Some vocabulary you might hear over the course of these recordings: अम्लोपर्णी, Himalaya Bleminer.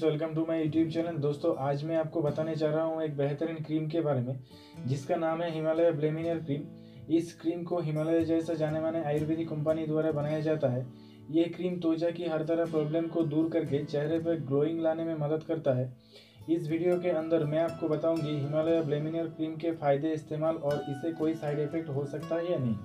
Friends, welcome to my YouTube channel. दोस्तों, आज मैं आपको बताने जा रहा हूँ एक बेहतरीन क्रीम के बारे में जिसका नाम है हिमालय ब्लेमिनर क्रीम। इस क्रीम को हिमालय जैसा जाने माने आयुर्वेदिक कंपनी द्वारा बनाया जाता है। ये क्रीम त्वचा की हर तरह प्रॉब्लम को दूर करके चेहरे पर ग्लोइंग लाने में मदद करता है। इस वीडियो के अंदर मैं आपको बताऊँगी हिमालय ब्लेमिनर क्रीम के फ़ायदे, इस्तेमाल और इसे कोई साइड इफ़ेक्ट हो सकता है या नहीं।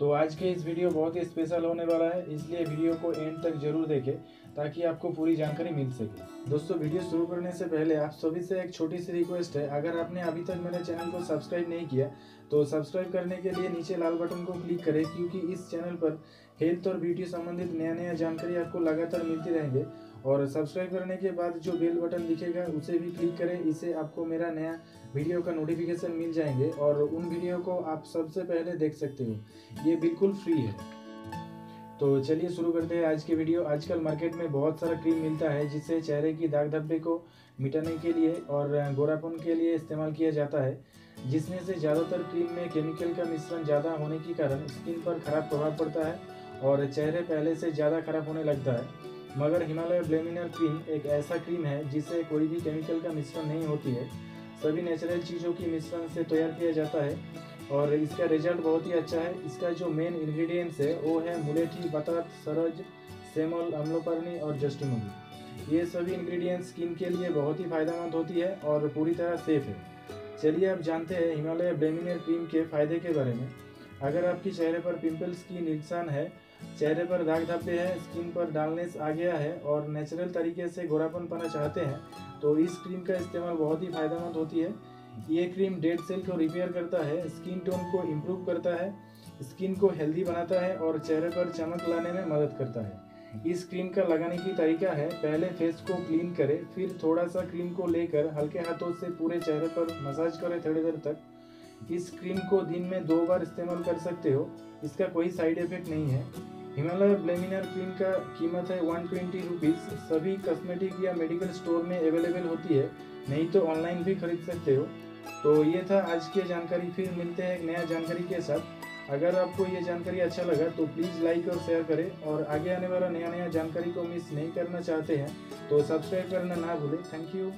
तो आज के इस वीडियो बहुत ही स्पेशल होने वाला है, इसलिए वीडियो को एंड तक जरूर देखें ताकि आपको पूरी जानकारी मिल सके। दोस्तों, वीडियो शुरू करने से पहले आप सभी से एक छोटी सी रिक्वेस्ट है, अगर आपने अभी तक मेरे चैनल को सब्सक्राइब नहीं किया तो सब्सक्राइब करने के लिए नीचे लाल बटन को क्लिक करें, क्योंकि इस चैनल पर हेल्थ और ब्यूटी संबंधित नया नया जानकारी आपको लगातार मिलती रहेंगे। और सब्सक्राइब करने के बाद जो बेल बटन दिखेगा उसे भी क्लिक करें, इससे आपको मेरा नया वीडियो का नोटिफिकेशन मिल जाएंगे और उन वीडियो को आप सबसे पहले देख सकते हो। ये बिल्कुल फ्री है। तो चलिए शुरू करते हैं आज के वीडियो। आजकल मार्केट में बहुत सारा क्रीम मिलता है जिससे चेहरे की दाग धब्बे को मिटाने के लिए और गोरापन के लिए इस्तेमाल किया जाता है, जिसमें से ज़्यादातर क्रीम में केमिकल का मिश्रण ज़्यादा होने के कारण स्किन पर खराब प्रभाव पड़ता है और चेहरे पहले से ज़्यादा खराब होने लगता है। मगर हिमालय ब्लेमिनर क्रीम एक ऐसा क्रीम है जिसे कोई भी केमिकल का मिश्रण नहीं होती है, सभी नेचुरल चीज़ों की मिश्रण से तैयार किया जाता है और इसका रिजल्ट बहुत ही अच्छा है। इसका जो मेन इंग्रेडिएंट्स है वो है मुलेठी, बतात, सरज, सेमल, अम्लोपर्णी और जस्टिमोनी। ये सभी इंग्रेडिएंट्स स्किन के लिए बहुत ही फायदेमंद होती है और पूरी तरह सेफ है। चलिए अब जानते हैं हिमालय ब्लेमिनर क्रीम के फायदे के बारे में। अगर आपके चेहरे पर पिंपल्स की निशान है, चेहरे पर दाग धब्बे हैं, स्किन पर डार्कनेस आ गया है और नेचुरल तरीके से गोरापन पाना चाहते हैं, तो इस क्रीम का इस्तेमाल बहुत ही फायदेमंद होती है। ये क्रीम डेड सेल को रिपेयर करता है, स्किन टोन को इम्प्रूव करता है, स्किन को हेल्दी बनाता है और चेहरे पर चमक लाने में मदद करता है। इस क्रीम का लगाने की तरीका है, पहले फेस को क्लीन करें, फिर थोड़ा सा क्रीम को लेकर हल्के हाथों से पूरे चेहरे पर मसाज करें थोड़ी देर तक। इस क्रीम को दिन में 2 बार इस्तेमाल कर सकते हो, इसका कोई साइड इफेक्ट नहीं है। हिमालय ब्लेमिनर क्रीम का कीमत है 120 रुपीज़। सभी कॉस्मेटिक या मेडिकल स्टोर में अवेलेबल होती है, नहीं तो ऑनलाइन भी खरीद सकते हो। तो ये था आज की जानकारी। फिर मिलते हैं एक नया जानकारी के साथ। अगर आपको ये जानकारी अच्छा लगा तो प्लीज़ लाइक और शेयर करें, और आगे आने वाला नया जानकारी को मिस नहीं करना चाहते हैं तो सब्सक्राइब करना ना भूलें। Thank you.